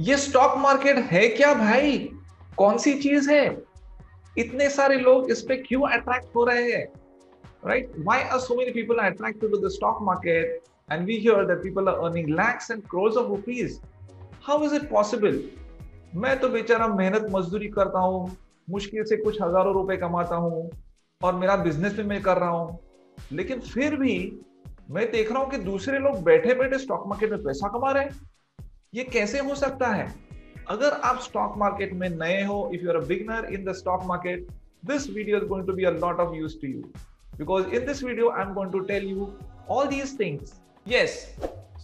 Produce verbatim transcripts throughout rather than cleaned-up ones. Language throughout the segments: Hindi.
ये स्टॉक मार्केट है क्या भाई, कौन सी चीज है, इतने सारे लोग इस पे क्यों अट्रैक्ट हो रहे हैं, right? Why are so many people are attracted to the stock market and we hear that people are earning lakhs and crores of rupees, how is it possible? मैं तो बेचारा मेहनत मजदूरी करता हूँ, मुश्किल से कुछ हजारों रुपए कमाता हूँ और मेरा बिजनेस भी मैं कर रहा हूँ, लेकिन फिर भी मैं देख रहा हूँ कि दूसरे लोग बैठे बैठे स्टॉक मार्केट में पैसा कमा रहे हैं। ये कैसे हो सकता है? अगर आप स्टॉक मार्केट में नए हो, if you are a beginner in the stock market, this video is going to be a lot of use to you, because in this video I am going to tell you all these things. Yes,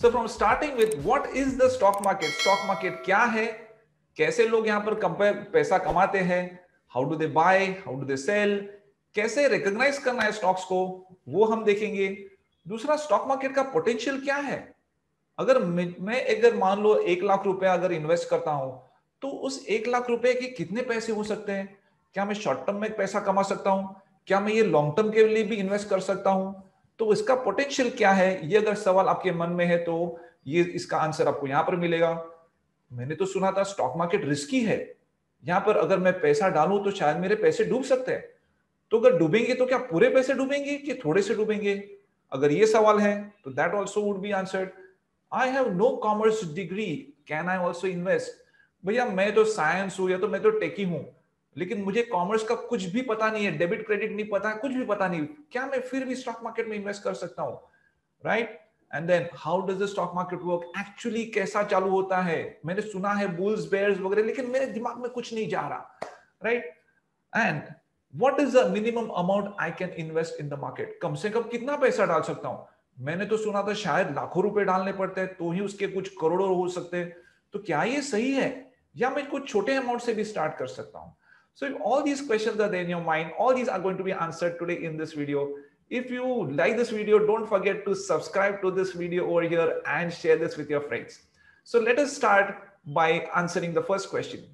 so from starting with what is the stock market, stock market क्या है, कैसे लोग यहाँ पर कंपेयर पैसा कमाते हैं, how do they buy, how do they sell, कैसे रिकॉग्नाइज करना है स्टॉक्स को, वो हम देखेंगे। दूसरा, स्टॉक मार्केट का पोटेंशियल क्या है। अगर मैं अगर मान लो एक लाख रुपए अगर इन्वेस्ट करता हूं तो उस एक लाख रुपए के कितने पैसे हो सकते हैं, क्या मैं शॉर्ट टर्म में पैसा कमा सकता हूँ, क्या मैं ये लॉन्ग टर्म के लिए भी इन्वेस्ट कर सकता हूँ, तो इसका पोटेंशियल क्या है, ये अगर सवाल आपके मन में है तो ये इसका आंसर आपको यहाँ पर मिलेगा। मैंने तो सुना था स्टॉक मार्केट रिस्की है, यहाँ पर अगर मैं पैसा डालूं तो शायद मेरे पैसे डूब सकते हैं, तो अगर डूबेंगे तो क्या पूरे पैसे डूबेंगे कि थोड़े से डूबेंगे, अगर ये सवाल है तो that also would be answered. I have no commerce degree, can I also invest? भैया मैं तो साइंस हूँ या तो मैं तो टेकी हूँ, लेकिन मुझे कॉमर्स का कुछ भी पता नहीं है, डेबिट क्रेडिट नहीं पता, कुछ भी पता नहीं, क्या मैं फिर भी स्टॉक मार्केट में इन्वेस्ट कर सकता हूँ, right? And then how does the stock market work? Actually कैसा चालू होता है, मैंने सुना है bulls bears वगैरह, लेकिन मेरे दिमाग में कुछ नहीं जा रहा, right? And what is the minimum amount I can invest in the market? कम से कम कितना पैसा डाल सकता हूँ? मैंने तो सुना था शायद लाखों रुपए डालने पड़ते हैं तो ही उसके कुछ करोड़ों हो सकते हैं, तो क्या ये सही है या मैं कुछ छोटे अमाउंट से भी स्टार्ट कर सकता हूँ? So if all these questions are there in your mind, all these are going to be answered today in this video. If you like this video, don't forget to subscribe to this video over here and share this with your friends. So let us start by answering the first question.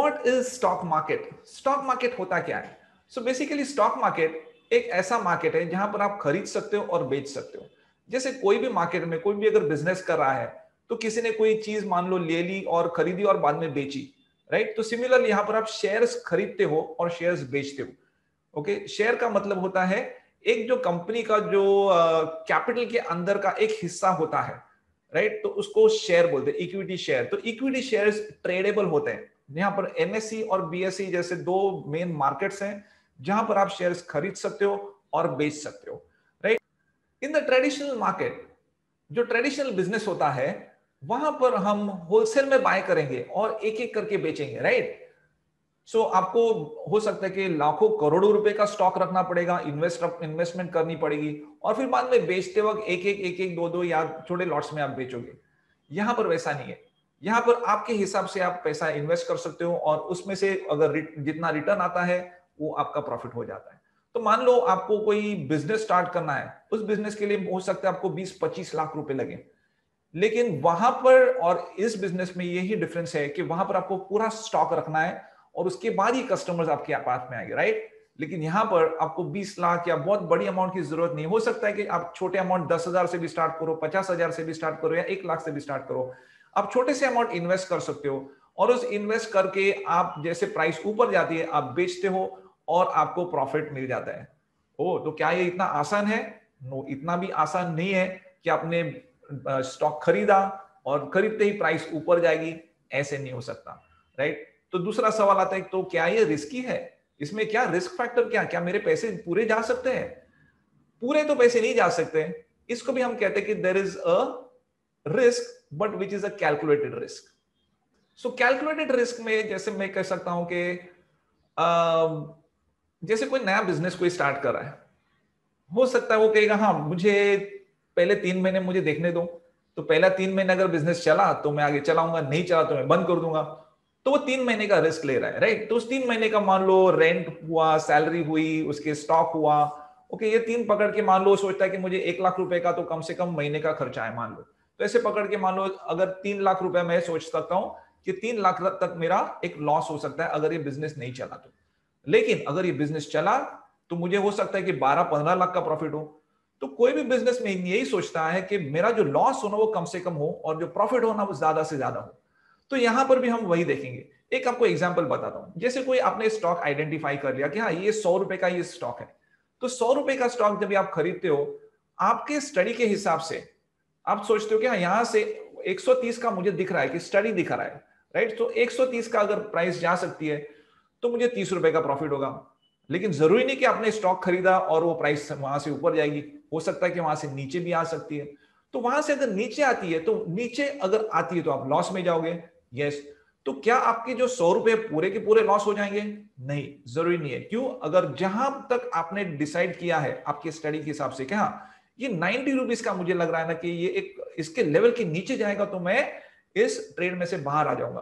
What is stock market? Stock market होता क्या है? So basically stock market एक ऐसा market है जहां पर आप खरीद सकते हो और बेच सकते हो। जैसे कोई भी market में कोई भी अगर business कर रहा है तो किसी ने कोई चीज मान लो ले ली और खरीदी और बाद में बेची, right? तो similarly यहाँ पर आप shares खरीदते हो और shares बेचते हो, okay? Share का मतलब होता है एक जो कंपनी का जो कैपिटल uh, के अंदर का एक हिस्सा होता है, राइट? तो उसको शेयर बोलते हैं, इक्विटी शेयर। तो इक्विटी शेयर्स ट्रेडेबल होते हैं। यहाँ पर एनएसई और बीएसई जैसे दो मेन मार्केट्स हैं जहां पर आप शेयर्स खरीद सकते हो और बेच सकते हो, right? In the traditional market, जो ट्रेडिशनल बिजनेस होता है वहां पर हम होलसेल में बाय करेंगे और एक एक करके बेचेंगे, राइट? सो so, आपको हो सकता है कि लाखों करोड़ों रुपए का स्टॉक रखना पड़ेगा, इन्वेस्ट इन्वेस्टमेंट करनी पड़ेगी और फिर बाद में बेचते वक्त एक एक एक एक दो दो या छोटे लॉट्स में आप बेचोगे। यहाँ पर वैसा नहीं है, यहाँ पर आपके हिसाब से आप पैसा इन्वेस्ट कर सकते हो और उसमें से अगर जितना रिटर्न आता है वो आपका प्रॉफिट हो जाता है। तो मान लो आपको कोई बिजनेस स्टार्ट करना है, उस बिजनेस के लिए हो सकता है आपको बीस पच्चीस लाख रुपए लगे, लेकिन वहां पर और इस बिजनेस में यही डिफरेंस है कि वहां पर आपको पूरा स्टॉक रखना है और उसके बाद ही कस्टमर्स आपके पास में आएंगे, राइट? लेकिन यहाँ पर आपको बीस लाख या बहुत बड़ी अमाउंट की जरूरत नहीं, हो सकता है कि आप छोटे अमाउंट दस हजार से भी स्टार्ट करो, पचास हजार से भी स्टार्ट करो या एक लाख से भी स्टार्ट करो, आप छोटे से अमाउंट इन्वेस्ट कर सकते हो और उस इन्वेस्ट करके आप जैसे प्राइस ऊपर जाती है आप बेचते हो और आपको प्रॉफिट मिल जाता है। ओ, तो क्या ये इतना आसान है? नो, इतना भी आसान नहीं है कि आपने स्टॉक खरीदा और खरीदते ही प्राइस ऊपर जाएगी, ऐसे नहीं हो सकता, राइट? तो दूसरा सवाल आता है तो क्या ये रिस्की है, इसमें क्या रिस्क फैक्टर क्या क्या मेरे पैसे पूरे जा सकते हैं? पूरे तो पैसे नहीं जा सकते, इसको भी हम कहते हैं कि there is a risk but which is a calculated risk. So calculated risk में जैसे मैं कह सकता हूं कि जैसे कोई नया बिजनेस कोई स्टार्ट कर रहा है, हो सकता है वो कहेगा हाँ मुझे पहले तीन महीने मुझे देखने दो, तो पहला तीन महीने अगर बिजनेस चला तो मैं आगे चलाऊंगा, नहीं चला तो मैं बंद कर दूंगा, तो वो तीन महीने का रिस्क ले रहा है, राइट? तो उस तीन महीने का मान लो रेंट हुआ, सैलरी हुई, उसके स्टॉक हुआ, ओके, ये तीन पकड़ के मान लो सोचता है कि मुझे एक लाख रुपए का तो कम से कम महीने का खर्चा है मान लो, तो ऐसे पकड़ के मान लो अगर तीन लाख रुपए मैं सोच सकता हूँ कि तीन लाख तक मेरा एक लॉस हो सकता है अगर ये बिजनेस नहीं चला तो, लेकिन अगर ये बिजनेस चला तो मुझे हो सकता है कि बारह पंद्रह लाख का प्रॉफिट हो। तो कोई भी बिजनेस में यही सोचता है कि मेरा जो लॉस होना वो कम से कम हो और जो प्रॉफिट होना वो ज्यादा से ज्यादा हो। तो यहां पर भी हम वही देखेंगे। एक आपको एग्जाम्पल बताता हूं, जैसे कोई आपने स्टॉक आइडेंटिफाई कर लिया कि हाँ ये सौ रुपए का ये स्टॉक है, तो सौ रुपए का स्टॉक जब आप खरीदते हो आपके स्टडी के हिसाब से आप सोचते हो कि हाँ यहाँ से एक सौ तीस का मुझे दिख रहा है कि स्टडी दिख रहा है, राइट। तो एक सौ तीस का अगर प्राइस जा सकती है तो मुझे तीस रुपए का प्रॉफिट होगा, लेकिन जरूरी नहीं कि आपने स्टॉक खरीदा और वो प्राइस वहां से ऊपर जाएगी, हो सकता है कि वहां से नीचे भी आ सकती है। तो वहां से अगर नीचे आती है तो नीचे अगर आती है तो आप लॉस में जाओगे, यस। तो क्या आपके जो सौ रुपए पूरे के पूरे लॉस हो जाएंगे? नहीं, जरूरी नहीं है। क्यों? अगर जहां तक आपने डिसाइड किया है आपके स्टडी के हिसाब से क्या ये नाइन्टी रुपीज का मुझे लग रहा है ना कि ये एक इसके लेवल के नीचे जाएगा तो मैं इस ट्रेड में से बाहर आ जाऊंगा,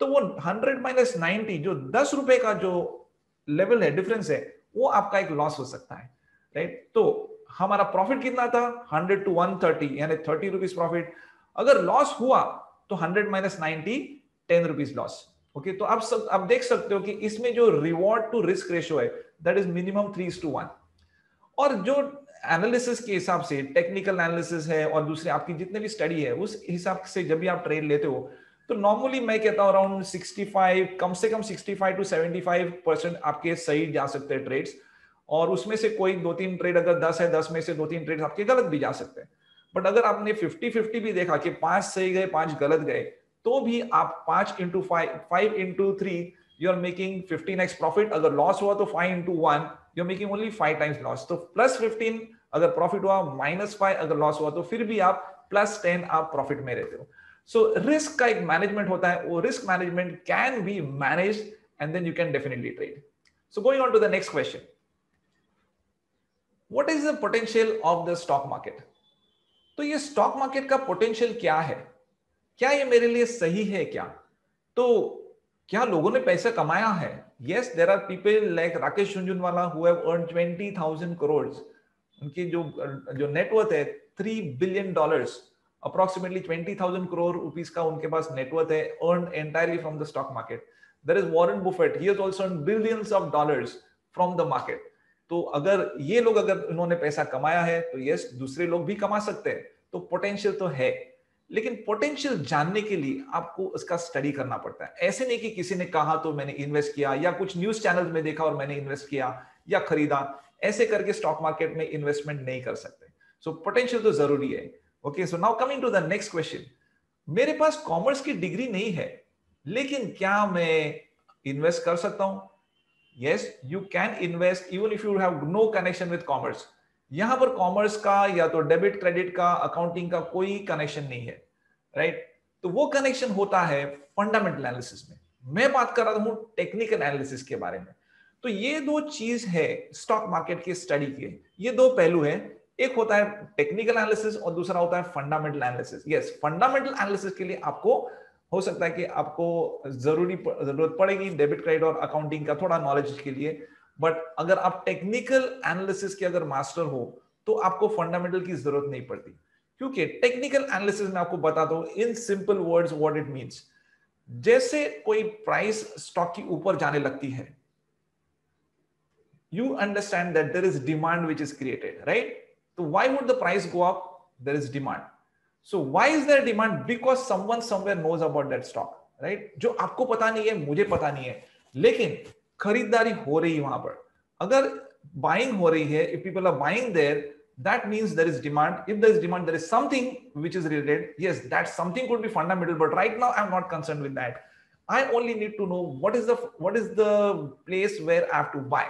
तो वो हंड्रेड माइनस नाइन्टी जो दस रुपए का जो लेवल है, डिफरेंस है, वो आपका एक लॉस हो सकता है, राइट। तो हमारा प्रॉफिट कितना था? हंड्रेड टू वन थर्टी यानी थर्टी रुपीज प्रॉफिट। अगर लॉस हुआ तो hundred minus ninety ten rupees loss, okay. तो आप सब आप देख सकते हो कि इसमें जो रिवॉर्ड टू रिस्क रेशियो है that is minimum three is to one, और जो एनालिसिस के हिसाब से टेक्निकल एनालिसिस है और दूसरे आपकी जितने भी स्टडी है उस हिसाब से जब भी आप ट्रेड लेते हो तो नॉर्मली मैं कहता हूँ अराउंड सिक्सटी फाइव, कम से कम sixty five to seventy five percent आपके सही जा सकते हैं ट्रेड्स, और उसमें से कोई दो तीन ट्रेड अगर दस है, दस में से दो तीन ट्रेड आपके गलत भी जा सकते हैं। बट अगर आपने फिफ्टी फिफ्टी भी देखा कि पांच सही गए पांच गलत गए तो भी आप पांच into five five into three you are making fifteen X profit, अगर लॉस हुआ तो five into one you are making only five times loss, तो प्लस फिफ्टीन अगर प्रॉफिट हुआ, माइनस फाइव अगर लॉस हुआ तो फिर भी आप प्लस टेन आप प्रॉफिट में रहते हो। सो रिस्क का एक मैनेजमेंट होता है, वो risk management can be manage and then you can definitely trade. So going on to the next question, what is the potential of the stock market? तो ये स्टॉक मार्केट का पोटेंशियल क्या है, क्या ये मेरे लिए सही है क्या, तो क्या लोगों ने पैसा कमाया है? Yes, there are people like Rakesh Jhunjhunwala who have earn twenty thousand crore, उनकी जो जो नेटवर्थ है three billion dollars, approximately twenty thousand crore rupees का उनके पास नेटवर्थ है, earn entirely from the stock market. There is Warren Buffett, he has also earn billions of dollars from the market. तो अगर ये लोग अगर उन्होंने पैसा कमाया है तो यस दूसरे लोग भी कमा सकते हैं, तो पोटेंशियल तो है, लेकिन पोटेंशियल जानने के लिए आपको उसका स्टडी करना पड़ता है। ऐसे नहीं कि किसी ने कहा तो मैंने इन्वेस्ट किया, या कुछ न्यूज चैनल में देखा और मैंने इन्वेस्ट किया या खरीदा, ऐसे करके स्टॉक मार्केट में इन्वेस्टमेंट नहीं कर सकते। सो पोटेंशियल तो जरूरी है, okay. So now coming to the next question, मेरे पास कॉमर्स की डिग्री नहीं है लेकिन क्या मैं इन्वेस्ट कर सकता हूँ? Yes, you can invest even if you have no connection with commerce. यहाँ पर कॉमर्स का या तो डेबिट क्रेडिट का अकाउंटिंग का कोई कनेक्शन नहीं है, राइट। तो वो कनेक्शन होता है फंडामेंटल एनालिसिस में, मैं बात कर रहा हूँ टेक्निकल एनालिसिस के बारे में। तो ये दो चीज है स्टॉक मार्केट के स्टडी के, ये दो पहलू है, एक होता है टेक्निकल एनालिसिस और दूसरा होता है fundamental analysis. Yes, fundamental analysis के लिए आपको हो सकता है कि आपको जरूरी जरूरत पड़ेगी डेबिट क्रेडिट और अकाउंटिंग का थोड़ा नॉलेज के लिए, बट अगर आप टेक्निकल एनालिसिस के अगर मास्टर हो तो आपको फंडामेंटल की जरूरत नहीं पड़ती, क्योंकि टेक्निकल एनालिसिस में आपको बताता हूं in simple words what it means. जैसे कोई प्राइस स्टॉक की ऊपर जाने लगती है, you understand that there is demand which is created, right. तो why would the price go up? There is demand. So why is there demand? Because someone somewhere knows about that stock, right. जो आपको पता नहीं है, मुझे पता नहीं है, लेकिन खरीदारी हो रही है वहां पर, अगर बाइंग हो रही है, if people are buying there that means there is demand. If there is demand there is something which is related, yes that something could be fundamental, but right now I am not concerned with that, I only need to know what is the what is the place where I have to buy.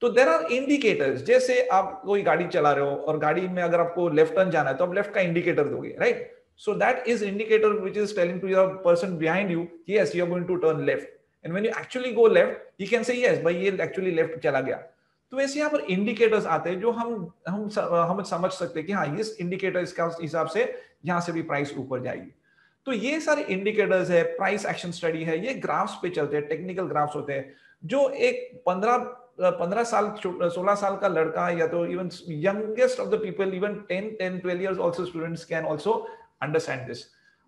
तो देयर आर इंडिकेटर्स, जैसे आप कोई गाड़ी चला रहे हो और गाड़ी में अगर आपको लेफ्ट टर्न जाना है तो आप लेफ्ट का इंडिकेटर दोगे, right. So that is indicator which is telling to your person behind you yes you are going to turn left, and when you actually go left you can say yes bhai ye actually left chala gaya। तो वैसे यहाँ पर indicators आते हैं जो हम हम हम समझ सकते हैं कि हाँ ये indicator इसका हिसाब से यहाँ से भी price ऊपर जाएगी। तो ये सारे indicators है, price action study है, ये graphs पे चलते हैं, technical graphs होते हैं, जो एक पंद्रह पंद्रह साल सोलह साल का लड़का या तो even youngest of the people even ten ten twelve years also students can also understand this।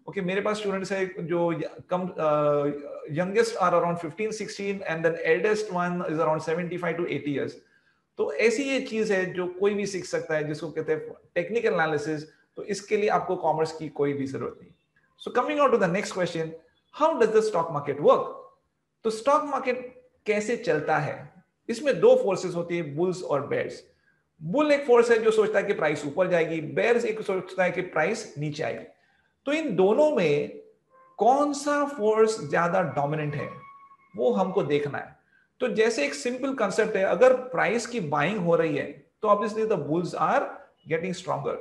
Okay okay, मेरे पास स्टूडेंट्स है जो कम youngest are around fifteen sixteen and then eldest one is around seventy five to eighty years. तो ऐसी ये चीज है जो कोई भी सीख सकता है, जिसको कहते हैं टेक्निकल एनालिसिस। तो इसके लिए आपको कॉमर्स की कोई भी जरूरत नहीं। So coming on to the next question, how does the stock market work? तो स्टॉक मार्केट कैसे चलता है, इसमें दो फोर्सेस होती है, बुल्स और बेयर्स। बुल एक फोर्स है जो सोचता है कि प्राइस ऊपर जाएगी, बेयर्स एक सोचता है कि प्राइस नीचे आएगी। तो इन दोनों में कौन सा फोर्स ज्यादा डोमिनेंट है वो हमको देखना है। तो जैसे एक सिंपल कंसेप्ट है, अगर प्राइस की बाइंग हो रही है तो obviously the bulls are getting stronger.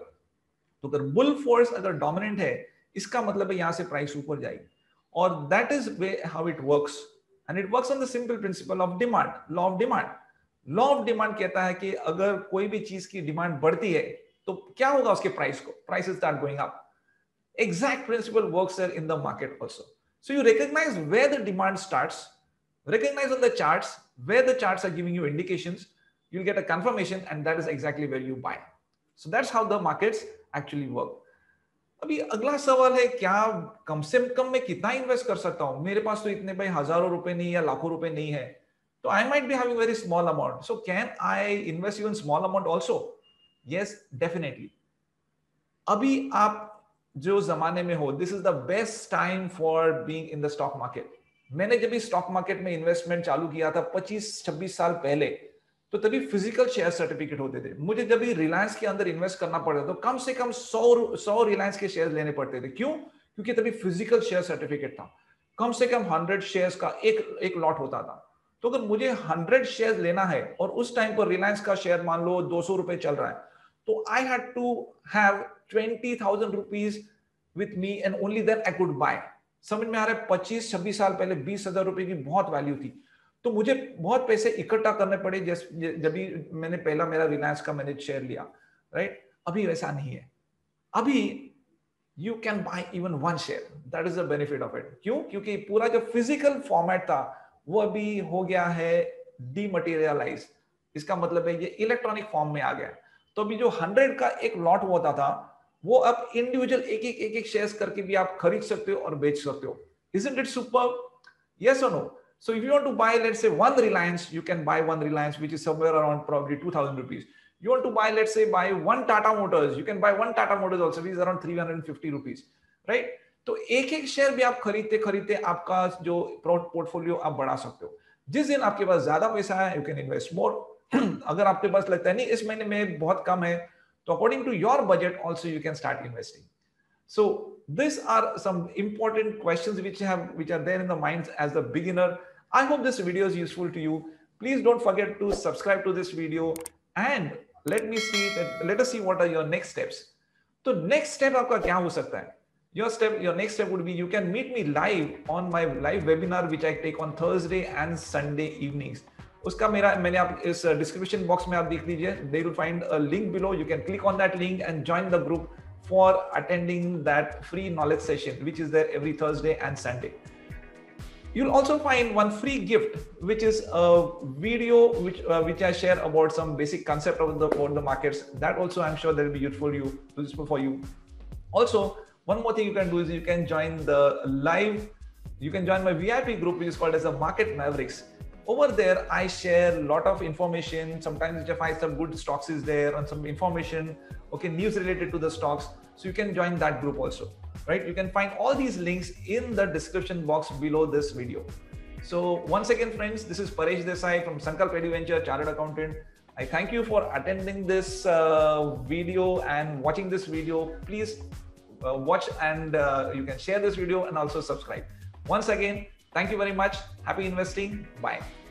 तो अगर बुल फोर्स अगर डोमिनेंट है इसका मतलब है यहां से प्राइस ऊपर जाएगी, और that is way how it works, and it works on the simple principle of demand, law of demand. Law of demand कहता है कि अगर कोई भी चीज की डिमांड बढ़ती है तो क्या होगा उसके प्राइस को, price start going up. Exact principle works there in the market also. So you recognize where the demand starts, recognize on the charts where the charts are giving you indications, you'll get a confirmation, and that is exactly where you buy. So that's how the markets actually work. अभी अगला सवाल है क्या कम से कम मैं कितना इन्वेस्ट कर सकता हूँ? मेरे पास तो इतने भाई हजारों रुपए नहीं या लाखों रुपए नहीं है, तो I might be having very small amount. So can I invest even small amount also? Yes, definitely. अभी आप जो जमाने में हो, this is the best time for being in the stock market. मैंने जब भी स्टॉक मार्केट में इन्वेस्टमेंट चालू किया था पच्चीस छब्बीस साल पहले, तो तभी फिजिकल शेयर सर्टिफिकेट होते थे। मुझे जब भी रिलायंस के अंदर इन्वेस्ट करना पड़ता तो कम से कम सौ सौ रिलायंस के शेयर लेने पड़ते थे। क्यों? क्योंकि तभी फिजिकल शेयर सर्टिफिकेट था। कम से कम हंड्रेड शेयर का एक एक लॉट होता था। तो अगर मुझे हंड्रेड शेयर लेना है और उस टाइम पर रिलायंस का शेयर मान लो दो सौ रुपए चल रहा है, तो I had to have twenty thousand rupees with me and only then I could buy. समझ में आ रहा है? पच्चीस छब्बीस साल पहले बीस हजार रुपए की बहुत वैल्यू थी, तो मुझे बहुत पैसे इकट्ठा करने पड़े। जब भी मैंने पहला मेरा रिलायंस का मैंने शेयर लिया, राइट? अभी वैसा नहीं है। अभी you can buy even one share, that is the benefit of it. क्यों? क्योंकि पूरा जो फिजिकल फॉर्मेट था वो अभी हो गया है डीमटेरियलाइज। इसका मतलब है ये इलेक्ट्रॉनिक फॉर्म में आ गया। तो अभी जो हंड्रेड का एक लॉट होता था वो अब इंडिविजुअल एक एक एक एक शेयर्स करके भी आप खरीद सकते हो और बेच सकते हो। Isn't it superb? Yes or no? So if you want to buy, let's say one Reliance, you can buy one Reliance, which is somewhere around probably two thousand rupees. You want to buy, let's say, buy one Tata Motors, you can buy one Tata Motors also, which is around three hundred and fifty rupees, right? तो एक एक शेयर भी आप खरीदते खरीदते आपका जो पोर्टफोलियो आप बढ़ा सकते हो। जिस दिन आपके पास ज्यादा पैसा है, यू कैन इन्वेस्ट मोर। अगर आपके पास लगता है नहीं इस महीने में बहुत कम है, तो according to your budget also you can start investing. So these are some important questions which have which are there in the minds as a beginner. I hope this video is useful to you. Please don't forget to subscribe to this video and let me see that let us see what are your next steps. So next step आपका क्या हो सकता है? Your step, your next step would be you can meet me live on my live webinar which I take on Thursday and Sunday evenings. उसका मेरा मैंने आप इस डिस्क्रिप्शन बॉक्स में आप देख लीजिए, they will find a link below, you can click on that link and join the group for attending that free knowledge session which is there every Thursday and Sunday. You'll also find one free gift which is a video which uh, which I share about some basic concept of the about the markets. That also I'm sure that will be useful you useful for you. Also one more thing you can do is you can join the live you can join my V I P group which is called as the Market Mavericks. Over there I share a lot of information. Sometimes if I find some good stocks is there and some information, okay, news related to the stocks, so you can join that group also, right? You can find all these links in the description box below this video. So once again friends, this is Paresh Desai from Sankalp Venture, chartered accountant. I thank you for attending this uh, video and watching this video. Please uh, watch and uh, you can share this video and also subscribe. Once again, thank you very much. Happy investing. Bye.